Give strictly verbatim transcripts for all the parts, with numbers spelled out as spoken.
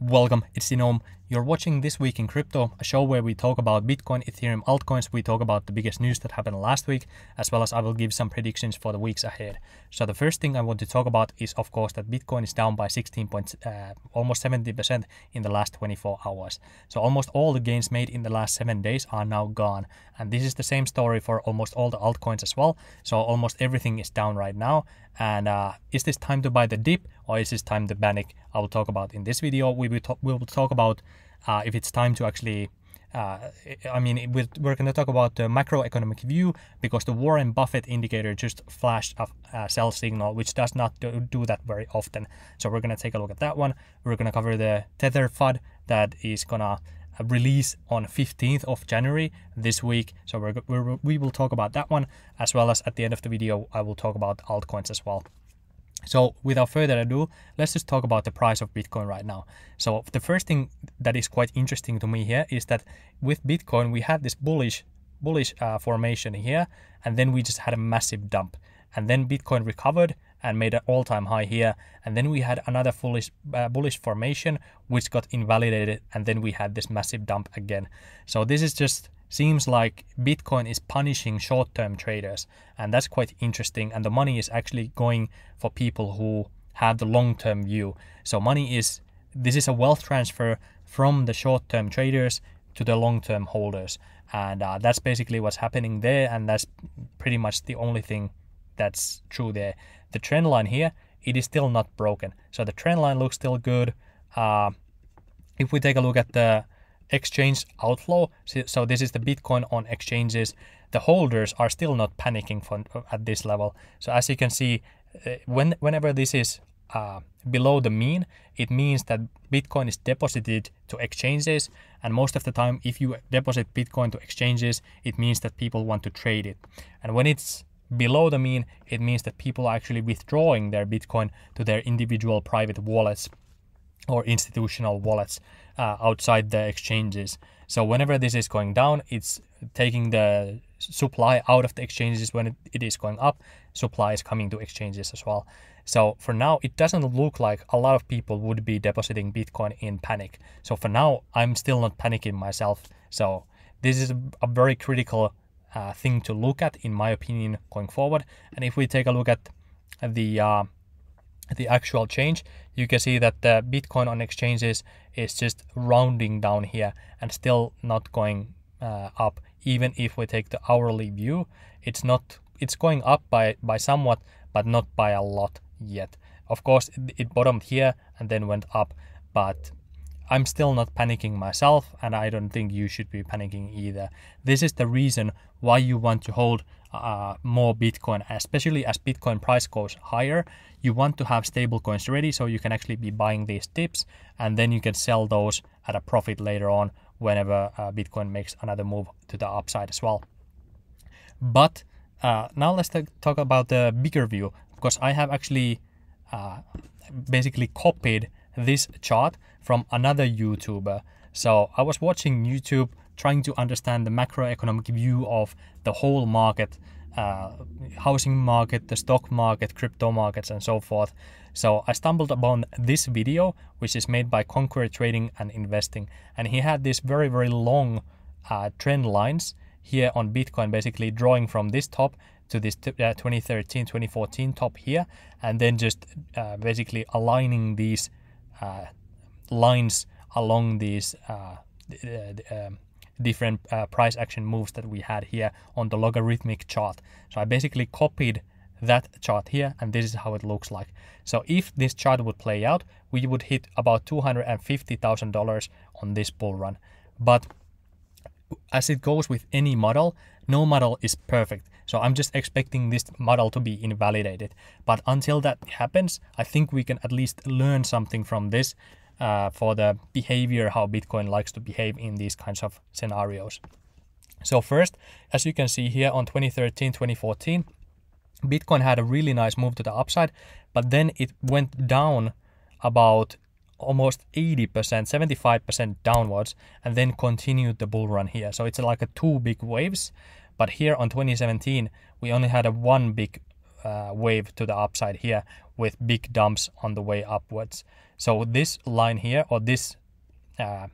Welcome, it's Denome. You're watching This Week in Crypto, a show where we talk about Bitcoin, Ethereum, altcoins. We talk about the biggest news that happened last week, as well as I will give some predictions for the weeks ahead. So the first thing I want to talk about is, of course, that Bitcoin is down by sixteen point, uh, almost seventy percent in the last twenty-four hours. So almost all the gains made in the last seven days are now gone. And this is the same story for almost all the altcoins as well. So almost everything is down right now. And uh, is this time to buy the dip or is this time to panic? I will talk about in this video. We will talk, we will talk about uh, if it's time to actually, uh, I mean, we're going to talk about the macroeconomic view because the Warren Buffett indicator just flashed a, a sell signal, which does not do, do that very often. So we're going to take a look at that one. We're going to cover the Tether F U D that is going to release on fifteenth of January this week, so we're, we're, we will talk about that one, as well as at the end of the video I will talk about altcoins as well. So without further ado, let's just talk about the price of Bitcoin right now. So the first thing that is quite interesting to me here is that with Bitcoin we had this bullish bullish uh, formation here, and then we just had a massive dump, and then Bitcoin recovered and made an all-time high here, and then we had another bullish, uh, bullish formation which got invalidated, and then we had this massive dump again. So this is just seems like Bitcoin is punishing short-term traders, and that's quite interesting, and the money is actually going for people who have the long-term view. So money is this is a wealth transfer from the short-term traders to the long-term holders, and uh, that's basically what's happening there, and that's pretty much the only thing that's true there. The trend line here, it is still not broken, so the trend line looks still good. Uh, if we take a look at the exchange outflow, so this is the Bitcoin on exchanges, the holders are still not panicking for, at this level. So as you can see, when whenever this is uh, below the mean, it means that Bitcoin is deposited to exchanges, and most of the time if you deposit Bitcoin to exchanges, it means that people want to trade it. And when it's below the mean, it means that people are actually withdrawing their Bitcoin to their individual private wallets or institutional wallets uh, outside the exchanges. So whenever this is going down, it's taking the supply out of the exchanges. When it, it is going up, supply is coming to exchanges as well. So for now, it doesn't look like a lot of people would be depositing Bitcoin in panic. So for now, I'm still not panicking myself. So this is a very critical Uh, thing to look at, in my opinion, going forward. And if we take a look at the uh, the actual change, you can see that the Bitcoin on exchanges is just rounding down here and still not going uh, up. Even if we take the hourly view, it's not it's going up by by somewhat, but not by a lot yet. Of course, it, it bottomed here and then went up, but I'm still not panicking myself, and I don't think you should be panicking either. This is the reason why you want to hold uh, more Bitcoin, especially as Bitcoin price goes higher. You want to have stable coins ready, so you can actually be buying these dips, and then you can sell those at a profit later on whenever uh, Bitcoin makes another move to the upside as well. But uh, now let's talk about the bigger view, because I have actually uh, basically copied this chart from another YouTuber. So I was watching YouTube trying to understand the macroeconomic view of the whole market, uh, housing market, the stock market, crypto markets, and so forth. So I stumbled upon this video, which is made by Conquer Trading and Investing, and he had this very very long uh, trend lines here on Bitcoin, basically drawing from this top to this uh, twenty thirteen twenty fourteen top here, and then just uh, basically aligning these Uh, lines along these uh, uh, different uh, price action moves that we had here on the logarithmic chart. So I basically copied that chart here, and this is how it looks like. So if this chart would play out, we would hit about two hundred fifty thousand dollars on this bull run. But as it goes with any model, no model is perfect. So I'm just expecting this model to be invalidated. But until that happens, I think we can at least learn something from this uh, for the behavior, how Bitcoin likes to behave in these kinds of scenarios. So first, as you can see here on twenty thirteen twenty fourteen, Bitcoin had a really nice move to the upside, but then it went down about almost eighty percent, seventy-five percent downwards, and then continued the bull run here. So it's like a two big waves. But here on twenty seventeen, we only had a one big uh, wave to the upside here, with big dumps on the way upwards. So this line here, or this uh,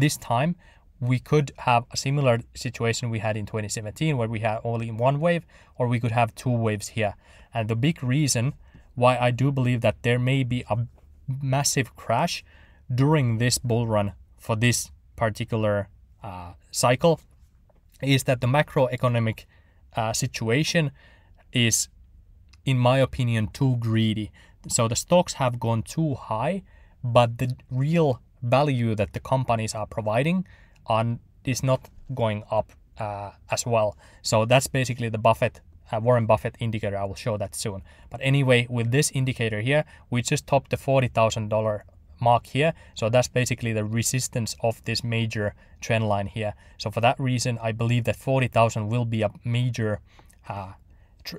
this time, we could have a similar situation we had in twenty seventeen, where we had only one wave, or we could have two waves here. And the big reason why I do believe that there may be a massive crash during this bull run for this particular uh, cycle is that the macroeconomic uh, situation is, in my opinion, too greedy. So the stocks have gone too high, but the real value that the companies are providing on is not going up uh, as well. So that's basically the Buffett, uh, Warren Buffett indicator. I will show that soon. But anyway, with this indicator here, we just topped the forty thousand dollar mark here. So that's basically the resistance of this major trend line here. So for that reason, I believe that forty thousand will be a major, uh, tr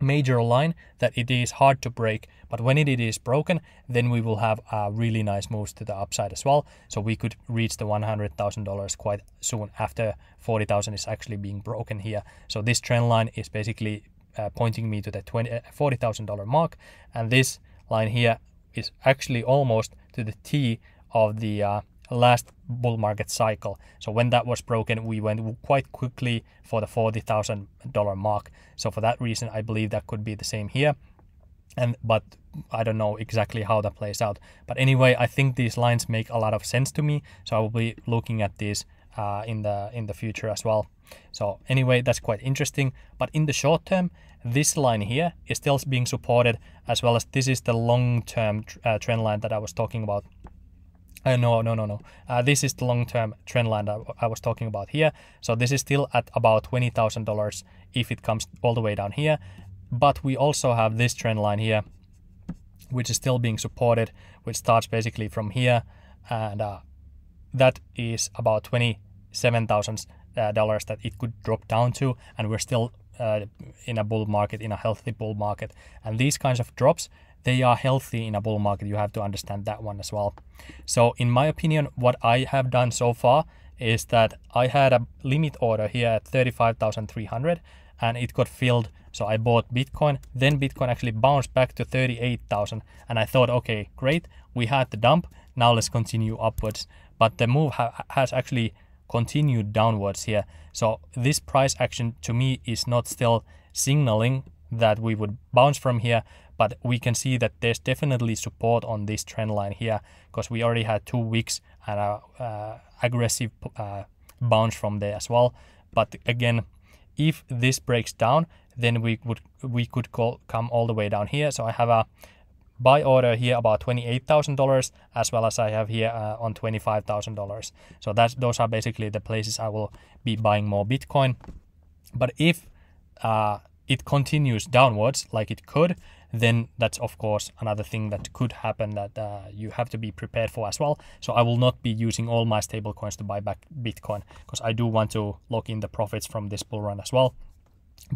major line that it is hard to break. But when it is broken, then we will have uh, really nice moves to the upside as well. So we could reach the one hundred thousand dollars quite soon after forty thousand is actually being broken here. So this trend line is basically uh, pointing me to the forty thousand dollar mark. And this line here is actually almost to the T of the uh, last bull market cycle. So when that was broken, we went quite quickly for the forty thousand dollar mark. So for that reason, I believe that could be the same here. And but I don't know exactly how that plays out. But anyway, I think these lines make a lot of sense to me. So I will be looking at these uh, in the in the future as well. So anyway, that's quite interesting. But in the short term, this line here is still being supported, as well as this is the long-term uh, trend line that I was talking about. Uh, no, no, no, no. Uh, this is the long-term trend line that I was talking about here. So this is still at about twenty thousand dollars if it comes all the way down here. But we also have this trend line here, which is still being supported, which starts basically from here. And uh, that is about twenty-seven thousand dollars that it could drop down to. And we're still Uh, in a bull market, in a healthy bull market. And these kinds of drops, they are healthy in a bull market. You have to understand that one as well. So in my opinion, what I have done so far is that I had a limit order here at thirty-five thousand three hundred, and it got filled. So I bought Bitcoin, then Bitcoin actually bounced back to thirty-eight thousand, and I thought, okay, great, we had the dump, now let's continue upwards. But the move ha has actually continued downwards here. So this price action to me is not still signaling that we would bounce from here, but we can see that there's definitely support on this trend line here, because we already had two weeks and a uh, aggressive uh, bounce from there as well. But again, if this breaks down, then we would we could call, come all the way down here. So I have a buy order here about twenty-eight thousand dollars, as well as I have here uh, on twenty-five thousand dollars. So that's, those are basically the places I will be buying more Bitcoin. But if uh, it continues downwards like it could, then that's of course another thing that could happen that uh, you have to be prepared for as well. So I will not be using all my stable coins to buy back Bitcoin, because I do want to lock in the profits from this bull run as well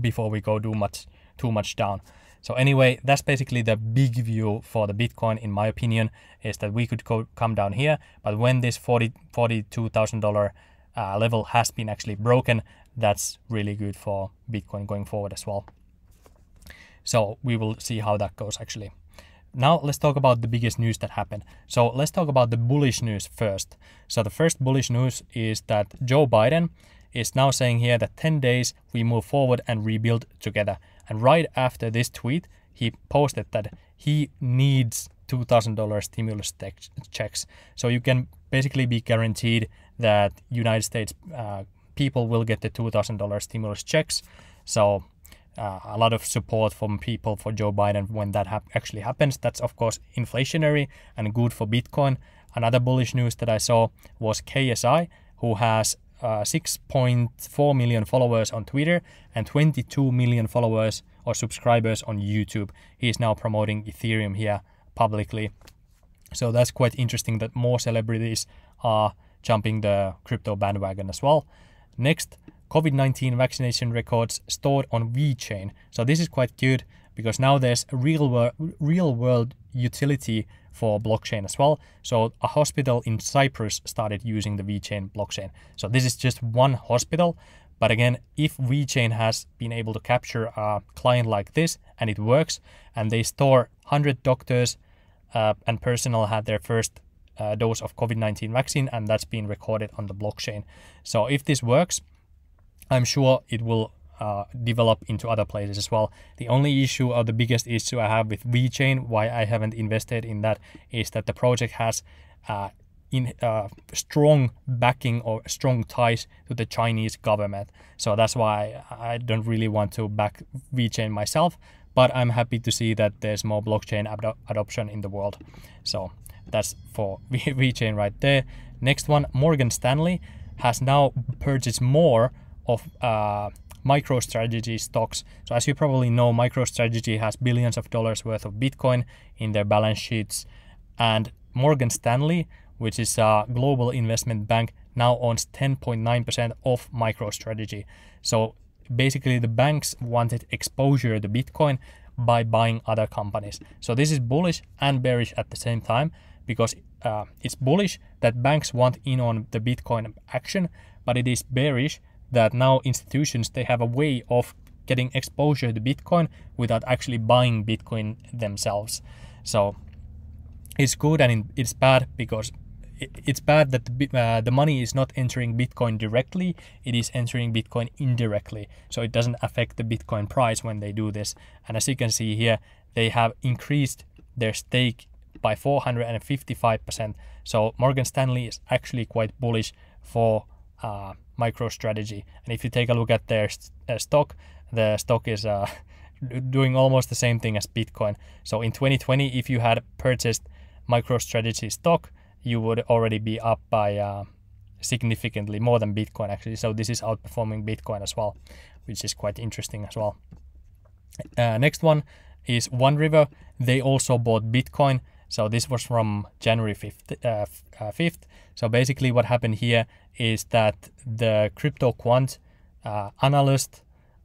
before we go too much, too much down. So anyway, that's basically the big view for the Bitcoin, in my opinion, is that we could go, come down here. But when this forty-two thousand dollar uh, level has been actually broken, that's really good for Bitcoin going forward as well. So we will see how that goes actually. Now let's talk about the biggest news that happened. So let's talk about the bullish news first. So the first bullish news is that Joe Biden is now saying here that ten days we move forward and rebuild together. And right after this tweet, he posted that he needs two thousand dollar stimulus checks. So you can basically be guaranteed that United States uh, people will get the two thousand dollar stimulus checks. So uh, a lot of support from people for Joe Biden when that ha actually happens. That's of course inflationary and good for Bitcoin. Another bullish news that I saw was K S I, who has Uh, six point four million followers on Twitter and twenty-two million followers or subscribers on YouTube. He is now promoting Ethereum here publicly. So that's quite interesting that more celebrities are jumping the crypto bandwagon as well. Next, COVID nineteen vaccination records stored on VeChain. So this is quite good, because now there's a real world, real world utility for blockchain as well. So a hospital in Cyprus started using the VeChain blockchain. So this is just one hospital, But again, if VeChain has been able to capture a client like this and it works, and they store one hundred doctors uh, and personnel had their first uh, dose of COVID nineteen vaccine, and that's been recorded on the blockchain. So if this works, I'm sure it will uh, develop into other places as well. The only issue or the biggest issue I have with VeChain, why I haven't invested in that, is that the project has uh, in uh, strong backing or strong ties to the Chinese government. So that's why I don't really want to back VeChain myself, but I'm happy to see that there's more blockchain ad adoption in the world. So that's for VeChain right there. Next one, Morgan Stanley has now purchased more of uh, MicroStrategy stocks. So as you probably know, MicroStrategy has billions of dollars worth of Bitcoin in their balance sheets, and Morgan Stanley, which is a global investment bank, now owns ten point nine percent of MicroStrategy. So basically the banks wanted exposure to Bitcoin by buying other companies. So this is bullish and bearish at the same time, because uh, it's bullish that banks want in on the Bitcoin action, but it is bearish that now institutions, they have a way of getting exposure to Bitcoin without actually buying Bitcoin themselves. So it's good and it's bad, because it's bad that the, uh, the money is not entering Bitcoin directly, it is entering Bitcoin indirectly. So it doesn't affect the Bitcoin price when they do this. And as you can see here, they have increased their stake by four hundred fifty-five percent. So Morgan Stanley is actually quite bullish for uh, MicroStrategy. And if you take a look at their st uh, stock, the stock is uh, doing almost the same thing as Bitcoin. So in twenty twenty, if you had purchased MicroStrategy stock, you would already be up by uh, significantly more than Bitcoin actually. So this is outperforming Bitcoin as well, which is quite interesting as well. Uh, next one is One River. They also bought Bitcoin. So this was from January fifth. Uh, uh, fifth. So basically what happened here is that the CryptoQuant uh, analyst,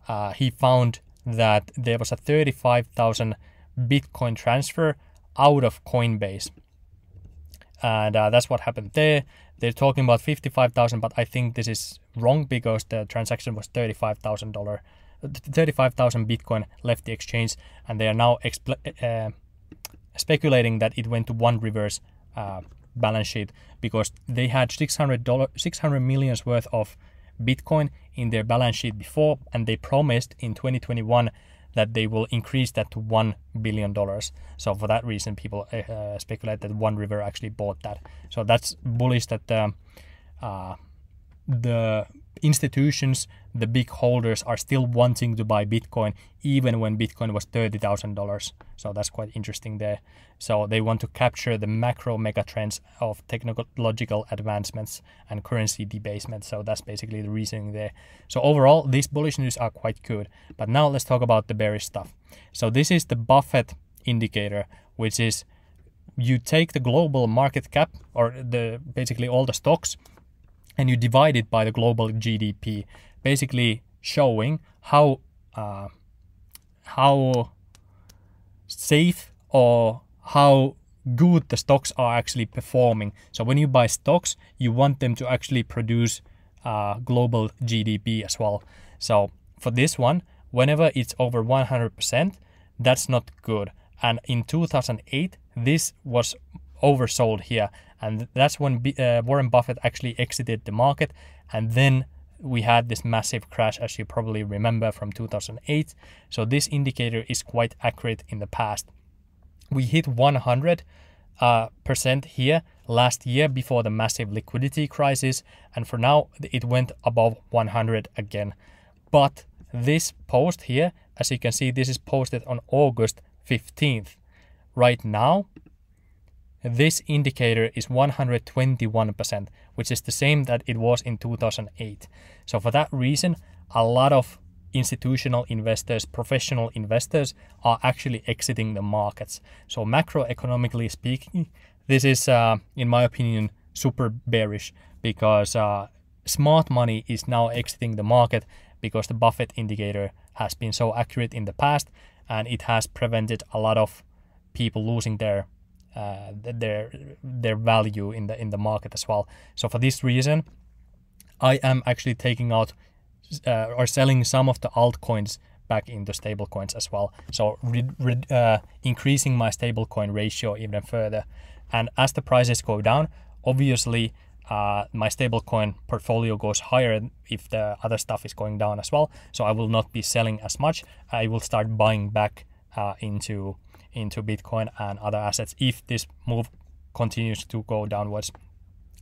uh, he found that there was a thirty-five thousand Bitcoin transfer out of Coinbase. And uh, that's what happened there. They're talking about fifty-five thousand, but I think this is wrong, because the transaction was thirty-five thousand dollars, thirty-five thousand Bitcoin left the exchange, and they are now uh, speculating that it went to One River's uh, balance sheet, because they had six hundred million dollars worth of Bitcoin in their balance sheet before, and they promised in twenty twenty-one that they will increase that to one billion dollars. So for that reason, people uh, speculate that One River actually bought that. So that's bullish that um, uh, the institutions, the big holders, are still wanting to buy Bitcoin, even when Bitcoin was thirty thousand dollars. So that's quite interesting there. So they want to capture the macro mega trends of technological advancements and currency debasement. So that's basically the reasoning there. So overall, these bullish news are quite good. But now let's talk about the bearish stuff. So this is the Buffett indicator, which is you take the global market cap, or the basically all the stocks, and you divide it by the global G D P, basically showing how uh, how safe or how good the stocks are actually performing. So when you buy stocks, you want them to actually produce uh, global G D P as well. So for this one, whenever it's over one hundred percent, that's not good. And in two thousand eight, this was oversold here. And that's when uh, Warren Buffett actually exited the market. And then we had this massive crash, as you probably remember, from two thousand eight. So this indicator is quite accurate in the past. We hit one hundred percent uh, here last year before the massive liquidity crisis. And for now, it went above one hundred again. But this post here, as you can see, this is posted on August fifteenth. Right now, this indicator is one hundred twenty-one percent, which is the same that it was in two thousand eight. So for that reason, a lot of institutional investors, professional investors, are actually exiting the markets. So macroeconomically speaking, this is, uh, in my opinion, super bearish, because uh, smart money is now exiting the market, because the Buffett indicator has been so accurate in the past, and it has prevented a lot of people losing their Uh, their their value in the in the market as well. So for this reason, I am actually taking out uh, or selling some of the altcoins back into stablecoins as well. So re re uh, increasing my stablecoin ratio even further. And as the prices go down, obviously uh, my stablecoin portfolio goes higher if the other stuff is going down as well. So I will not be selling as much. I will start buying back uh, into into Bitcoin and other assets if this move continues to go downwards.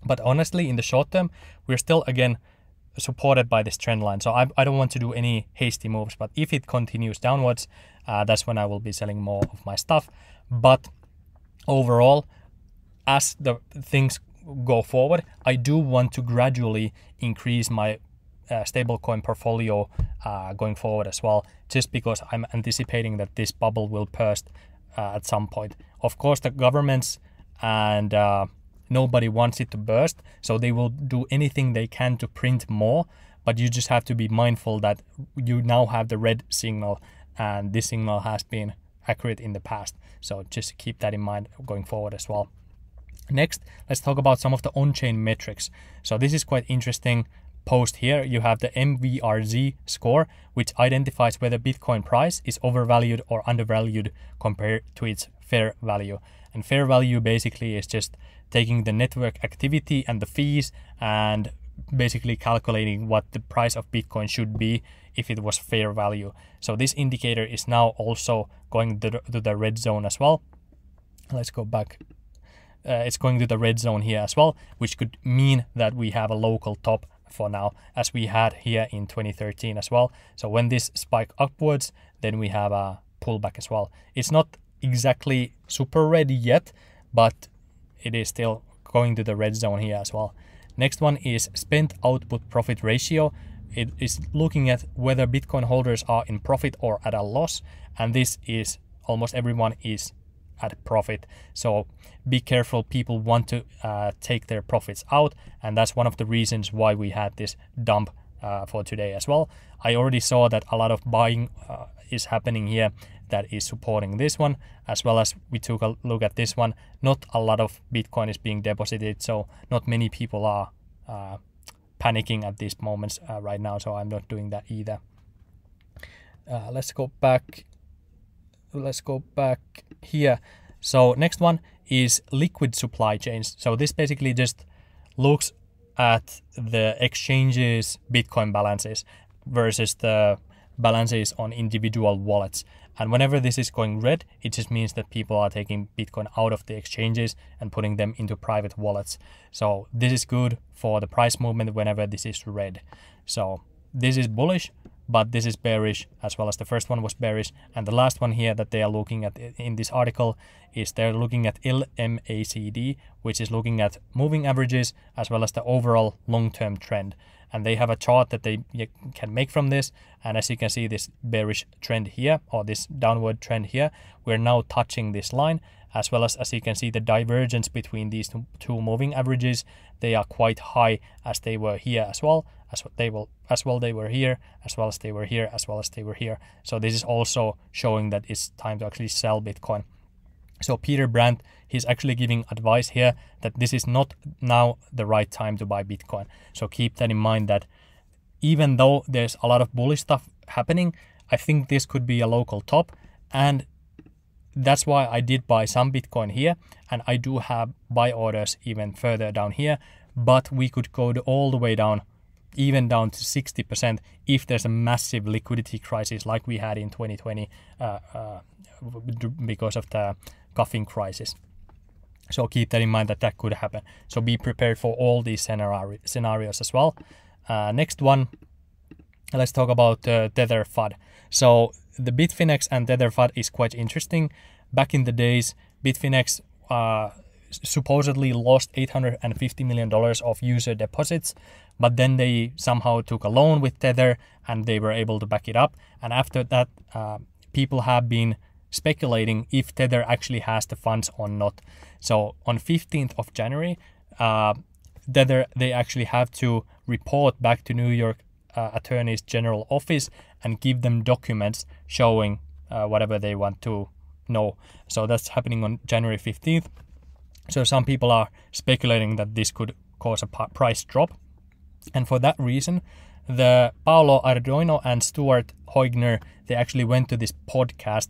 But honestly, in the short term, we're still again supported by this trend line. So I, I don't want to do any hasty moves, but if it continues downwards, uh, that's when I will be selling more of my stuff. But overall, as the things go forward, I do want to gradually increase my uh, stablecoin portfolio uh, going forward as well, just because I'm anticipating that this bubble will burst uh, at some point. Of course, the governments and uh, nobody wants it to burst, so they will do anything they can to print more, but you just have to be mindful that you now have the red signal, and this signal has been accurate in the past. So just keep that in mind going forward as well. Next, let's talk about some of the on-chain metrics. So this is quite interesting post here. You have the M V R Z score, which identifies whether Bitcoin price is overvalued or undervalued compared to its fair value. And fair value basically is just taking the network activity and the fees and basically calculating what the price of Bitcoin should be if it was fair value. So this indicator is now also going to the red zone as well. Let's go back. Uh, it's going to the red zone here as well, which could mean that we have a local top for now, as we had here in twenty thirteen as well. So when this spike upwards, then we have a pullback as well. It's not exactly super red yet, but it is still going to the red zone here as well. Next one is spent output profit ratio. It is looking at whether Bitcoin holders are in profit or at a loss, and this is almost everyone is at profit. So be careful, people want to uh, take their profits out, and that's one of the reasons why we had this dump uh, for today as well. I already saw that a lot of buying uh, is happening here that is supporting this one, as well as we took a look at this one. Not a lot of Bitcoin is being deposited, so not many people are uh, panicking at these moments uh, right now, so I'm not doing that either. Uh, let's go back. Let's go back here. So next one is liquid supply chains. So this basically just looks at the exchange's Bitcoin balances versus the balances on individual wallets. And whenever this is going red, it just means that people are taking Bitcoin out of the exchanges and putting them into private wallets. So this is good for the price movement whenever this is red. So this is bullish, but this is bearish, as well as the first one was bearish. And the last one here that they are looking at in this article is they're looking at L M A C D, which is looking at moving averages as well as the overall long-term trend. And they have a chart that they can make from this. And as you can see, this bearish trend here, or this downward trend here, we're now touching this line, as well as, as you can see, the divergence between these two moving averages. They are quite high, as they were here as well. As they will, as well they were here, as well as they were here, as well as they were here. So this is also showing that it's time to actually sell Bitcoin. So Peter Brandt, he's actually giving advice here that this is not now the right time to buy Bitcoin. So keep that in mind, that even though there's a lot of bullish stuff happening, I think this could be a local top. And that's why I did buy some Bitcoin here, and I do have buy orders even further down here, but we could go all the way down, even down to sixty percent, if there's a massive liquidity crisis like we had in twenty twenty uh, uh, because of the coughing crisis. So keep that in mind, that that could happen. So be prepared for all these scenario scenarios as well. Uh, next one, let's talk about uh, Tether F U D. So the Bitfinex and Tether F U D is quite interesting. Back in the days, Bitfinex uh, supposedly lost eight hundred fifty million dollars of user deposits, but then they somehow took a loan with Tether and they were able to back it up. And after that, uh, people have been speculating if Tether actually has the funds or not. So on fifteenth of January, uh, Tether, they actually have to report back to New York uh, Attorney's General Office and give them documents showing uh, whatever they want to know. So that's happening on January fifteenth. So some people are speculating that this could cause a price drop. And for that reason, the Paolo Arduino and Stuart Hoegner, they actually went to this podcast,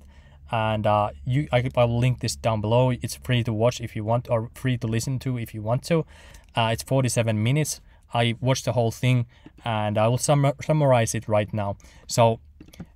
and uh, you, I, I will link this down below. It's free to watch if you want, or free to listen to if you want to. Uh, it's forty-seven minutes. I watched the whole thing, and I will sum summarize it right now. So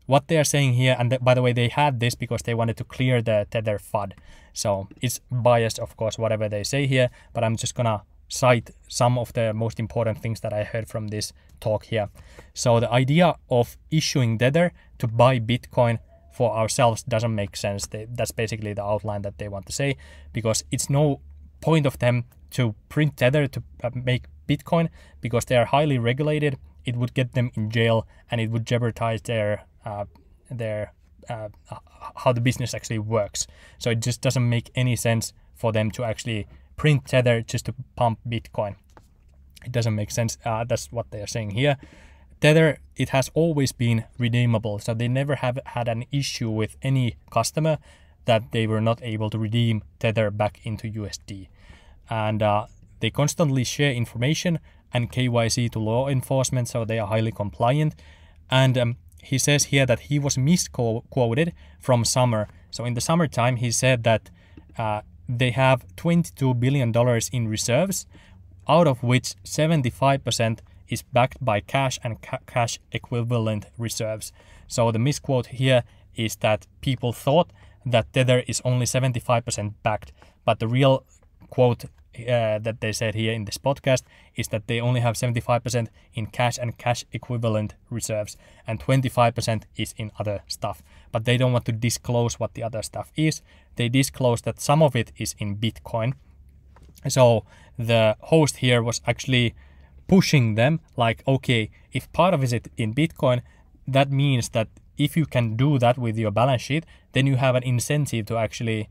what they are saying here, and th by the way, they had this because they wanted to clear the Tether F U D. So it's biased, of course, whatever they say here, but I'm just gonna cite some of the most important things that I heard from this talk here. So the idea of issuing Tether to buy Bitcoin for ourselves doesn't make sense. They, that's basically the outline that they want to say, because it's no point of them to print Tether to make Bitcoin, because they are highly regulated. It would get them in jail, and it would jeopardize their uh, their uh, how the business actually works. So it just doesn't make any sense for them to actually print Tether just to pump Bitcoin. It doesn't make sense. Uh, that's what they are saying here. Tether, it has always been redeemable, so they never have had an issue with any customer that they were not able to redeem Tether back into U S D. And uh, they constantly share information and K Y C to law enforcement, so they are highly compliant. And um, he says here that he was misquoted from summer. So in the summertime, he said that uh, they have twenty-two billion dollars in reserves, out of which seventy-five percent is backed by cash and ca cash equivalent reserves. So the misquote here is that people thought that Tether is only seventy-five percent backed, but the real quote Uh, that they said here in this podcast is that they only have seventy-five percent in cash and cash equivalent reserves, and twenty-five percent is in other stuff. But they don't want to disclose what the other stuff is. They disclose that some of it is in Bitcoin. So the host here was actually pushing them, like, okay, if part of it is in Bitcoin, that means that if you can do that with your balance sheet, then you have an incentive to actually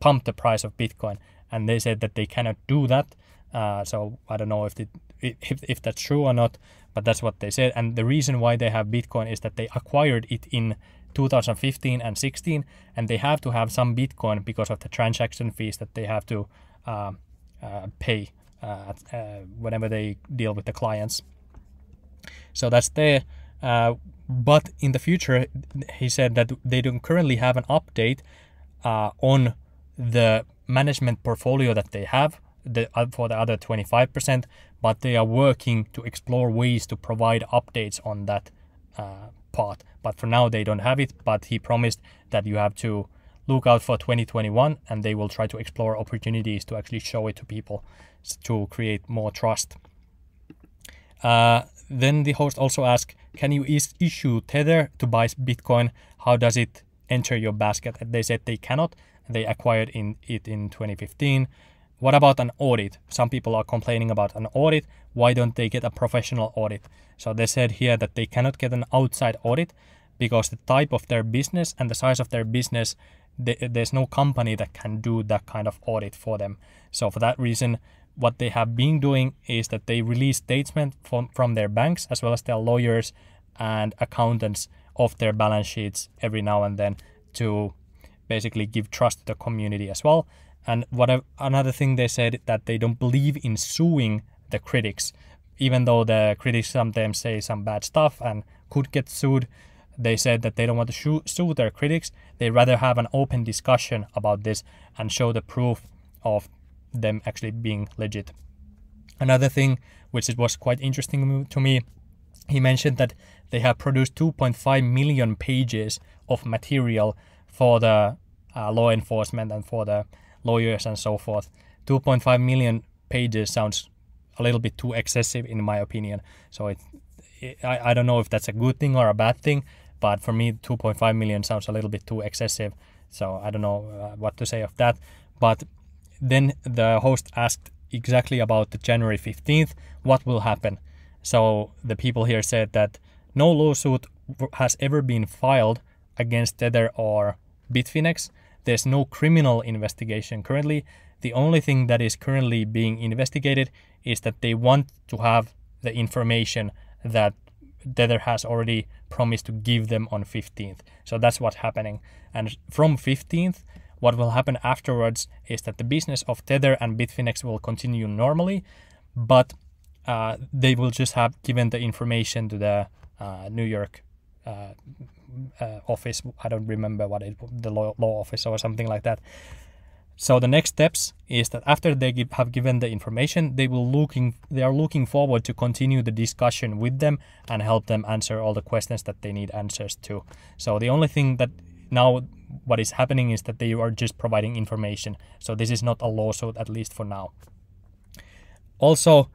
pump the price of Bitcoin. And they said that they cannot do that. Uh, so I don't know if, it, if if that's true or not, but that's what they said. And the reason why they have Bitcoin is that they acquired it in two thousand fifteen and sixteen, and they have to have some Bitcoin because of the transaction fees that they have to uh, uh, pay uh, uh, whenever they deal with the clients. So that's there. Uh, but in the future, he said that they don't currently have an update uh, on the management portfolio that they have the, uh, for the other twenty-five percent, but they are working to explore ways to provide updates on that uh, part. But for now, they don't have it, but he promised that you have to look out for twenty twenty-one, and they will try to explore opportunities to actually show it to people to create more trust. Uh, then the host also asked, can you is issue Tether to buy Bitcoin? How does it enter your basket? And they said they cannot. They acquired in it in twenty fifteen. What about an audit? Some people are complaining about an audit. Why don't they get a professional audit? So they said here that they cannot get an outside audit because the type of their business and the size of their business, they, there's no company that can do that kind of audit for them. So for that reason, what they have been doing is that they release statements from, from their banks as well as their lawyers and accountants of their balance sheets every now and then to basically give trust to the community as well. And what another thing they said, that they don't believe in suing the critics, even though the critics sometimes say some bad stuff and could get sued. They said that they don't want to sue their critics. They rather have an open discussion about this and show the proof of them actually being legit. Another thing which it was quite interesting to me, he mentioned that they have produced two point five million pages of material for the uh, law enforcement and for the lawyers and so forth. two point five million pages sounds a little bit too excessive in my opinion. So it, it, I, I don't know if that's a good thing or a bad thing, but for me two point five million sounds a little bit too excessive. So I don't know uh, what to say of that. But then the host asked exactly about the January fifteenth, what will happen? So the people here said that no lawsuit has ever been filed against Tether or Bitfinex. There's no criminal investigation currently. The only thing that is currently being investigated is that they want to have the information that Tether has already promised to give them on fifteenth. So that's what's happening. And from fifteenth, what will happen afterwards is that the business of Tether and Bitfinex will continue normally, but uh, they will just have given the information to the uh, New York uh, uh, office. I don't remember what it the law, law office or something like that. So the next steps is that after they give, have given the information, they will looking they are looking forward to continue the discussion with them and help them answer all the questions that they need answers to. So the only thing that now what is happening is that they are just providing information. So this is not a lawsuit, at least for now. Also,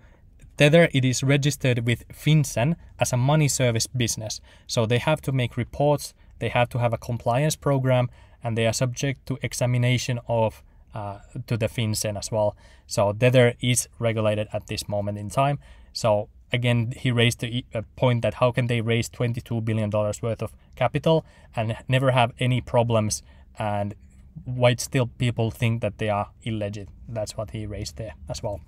Tether, it is registered with FinCEN as a money service business. So they have to make reports, they have to have a compliance program, and they are subject to examination of Uh, to the FinCEN as well. So Tether is regulated at this moment in time. So again, he raised the uh, point that how can they raise twenty-two billion dollars worth of capital and never have any problems, and why still people think that they are illegit. That's what he raised there as well.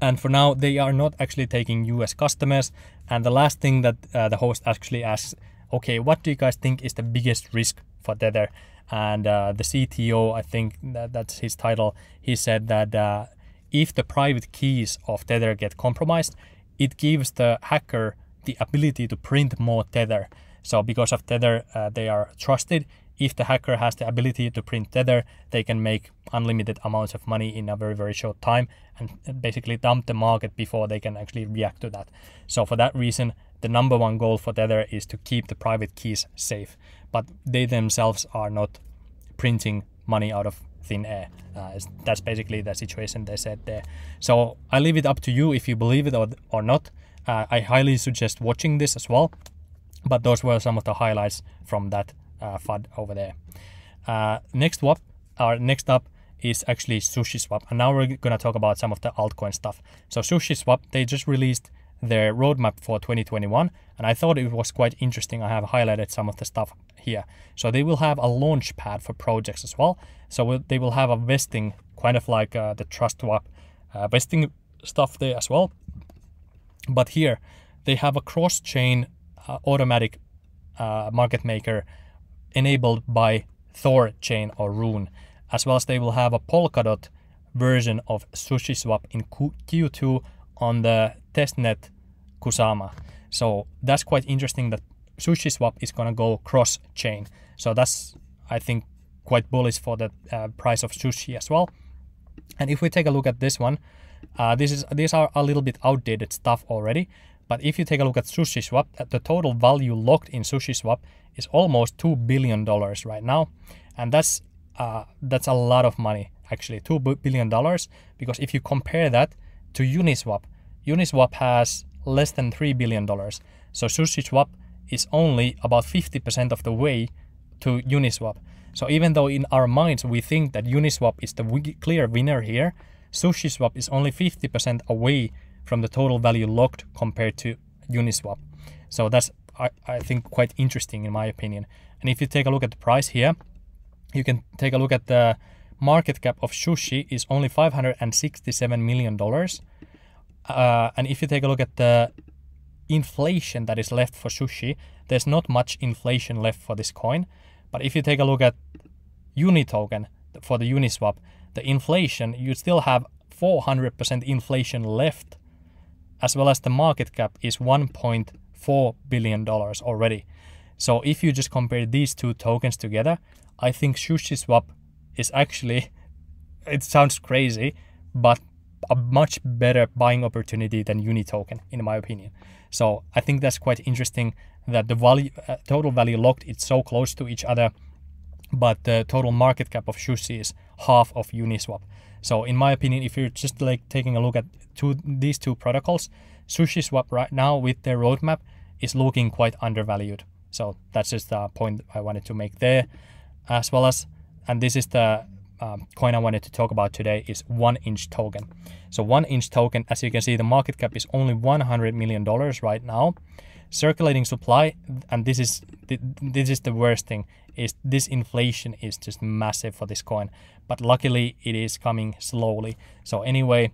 And for now, they are not actually taking U S customers. And the last thing that uh, the host actually asks, okay, what do you guys think is the biggest risk for Tether? And uh, the C T O, I think that, that's his title, he said that uh, if the private keys of Tether get compromised, it gives the hacker the ability to print more Tether. So because of Tether, uh, they are trusted. If the hacker has the ability to print Tether, they can make unlimited amounts of money in a very, very short time and basically dump the market before they can actually react to that. So for that reason, the number one goal for Tether is to keep the private keys safe, but they themselves are not printing money out of thin air. Uh, that's basically the situation they said there. So I leave it up to you if you believe it or, or not. Uh, I highly suggest watching this as well, but those were some of the highlights from that uh, F U D over there. Uh, next up, our next up is actually SushiSwap, and now we're going to talk about some of the altcoin stuff. So SushiSwap, they just released their roadmap for twenty twenty-one, and I thought it was quite interesting. I have highlighted some of the stuff here. So they will have a launch pad for projects as well. So we'll, they will have a vesting, kind of like uh, the TrustWap uh, vesting stuff there as well. But here they have a cross-chain uh, automatic uh, market maker enabled by Thor chain or Rune, as well as they will have a Polkadot version of SushiSwap in Q two on the testnet Kusama. So that's quite interesting that SushiSwap is going to go cross-chain. So that's, I think, quite bullish for the uh, price of sushi as well. And if we take a look at this one, uh, this is these are a little bit outdated stuff already. But if you take a look at SushiSwap, the total value locked in SushiSwap is almost two billion dollars right now. And that's, uh, that's a lot of money, actually, two billion dollars. Because if you compare that to Uniswap, Uniswap has less than three billion dollars. So SushiSwap is only about fifty percent of the way to Uniswap. So even though in our minds we think that Uniswap is the clear winner here, SushiSwap is only fifty percent away from the total value locked compared to Uniswap. So that's, I, I think, quite interesting in my opinion. And if you take a look at the price here, you can take a look at the market cap of Sushi is only five hundred sixty-seven million dollars. Uh, and if you take a look at the inflation that is left for Sushi, there's not much inflation left for this coin. But if you take a look at Unitoken for the Uniswap, the inflation, you still have four hundred percent inflation left, as well as the market cap is one point four billion dollars already. So if you just compare these two tokens together, I think SushiSwap is actually, it sounds crazy, but a much better buying opportunity than Unitoken, in my opinion. So I think that's quite interesting that the value, uh, total value locked, it's so close to each other, but the total market cap of Sushi is half of Uniswap. So in my opinion, if you're just like taking a look at two, these two protocols, SushiSwap right now with their roadmap is looking quite undervalued. So that's just the point I wanted to make there, as well as, and this is the Um, coin I wanted to talk about today is one inch token. So one inch token, as you can see, the market cap is only one hundred million dollars right now. Circulating supply, and this is th this is the worst thing, is this inflation is just massive for this coin. But luckily, it is coming slowly. So anyway,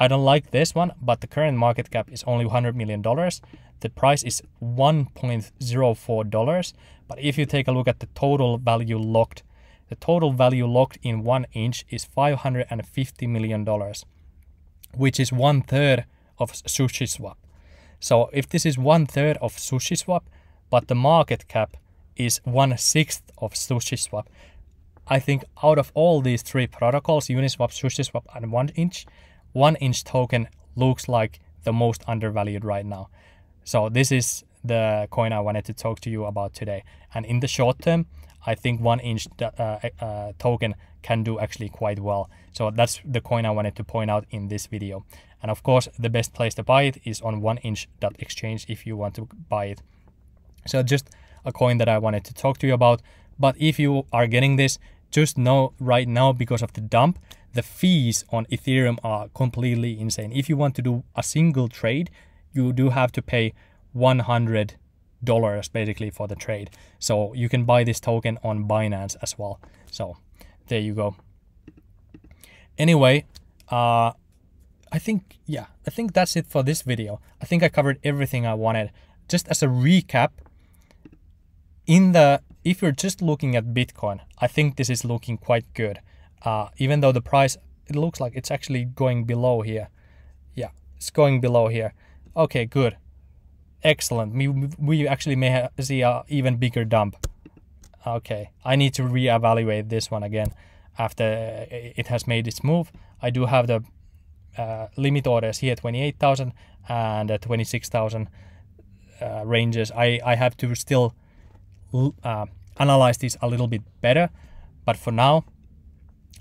I don't like this one, but the current market cap is only one hundred million dollars. The price is one dollar and four cents. But if you take a look at the total value locked, the total value locked in one inch is five hundred fifty million dollars. which is one third of SushiSwap. So if this is one third of SushiSwap, but the market cap is one sixth of SushiSwap, I think out of all these three protocols, Uniswap, SushiSwap, and one inch, one inch token looks like the most undervalued right now. So this is the coin I wanted to talk to you about today. And in the short term, I think one inch uh, uh, token can do actually quite well. So that's the coin I wanted to point out in this video. And of course, the best place to buy it is on one inch dot exchange if you want to buy it. So just a coin that I wanted to talk to you about. But if you are getting this, just know right now, because of the dump, the fees on Ethereum are completely insane. If you want to do a single trade, you do have to pay one hundred dollars basically for the trade. So you can buy this token on Binance as well. So there you go. Anyway, uh, I think, yeah, I think that's it for this video. I think I covered everything I wanted. Just as a recap, in the if you're just looking at Bitcoin, I think this is looking quite good. Uh, even though the price, it looks like it's actually going below here. Yeah, it's going below here. Okay, good. Excellent. We, we actually may have, see an even bigger dump. Okay, I need to reevaluate this one again after it has made its move. I do have the uh, limit orders here, twenty-eight thousand and uh, twenty-six thousand uh, ranges. I, I have to still uh, analyze these a little bit better, but for now,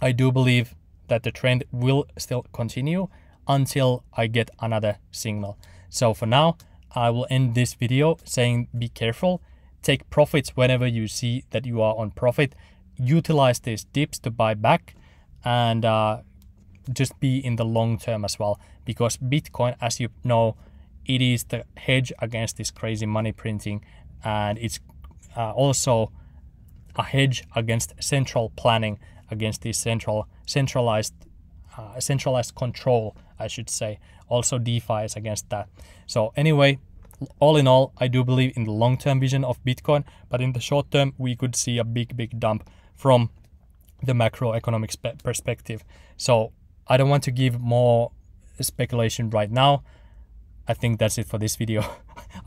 I do believe that the trend will still continue until I get another signal. So for now, I will end this video saying be careful, take profits whenever you see that you are on profit, utilize these dips to buy back, and uh, just be in the long term as well, because Bitcoin, as you know, it is the hedge against this crazy money printing, and it's uh, also a hedge against central planning, against this central centralized uh, centralized control, I should say. Also DeFi is against that. So anyway, all in all, I do believe in the long-term vision of Bitcoin, but in the short term, we could see a big, big dump from the macroeconomic perspective. So I don't want to give more speculation right now. I think that's it for this video.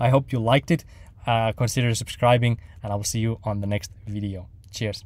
I hope you liked it. Uh, consider subscribing, and I will see you on the next video. Cheers.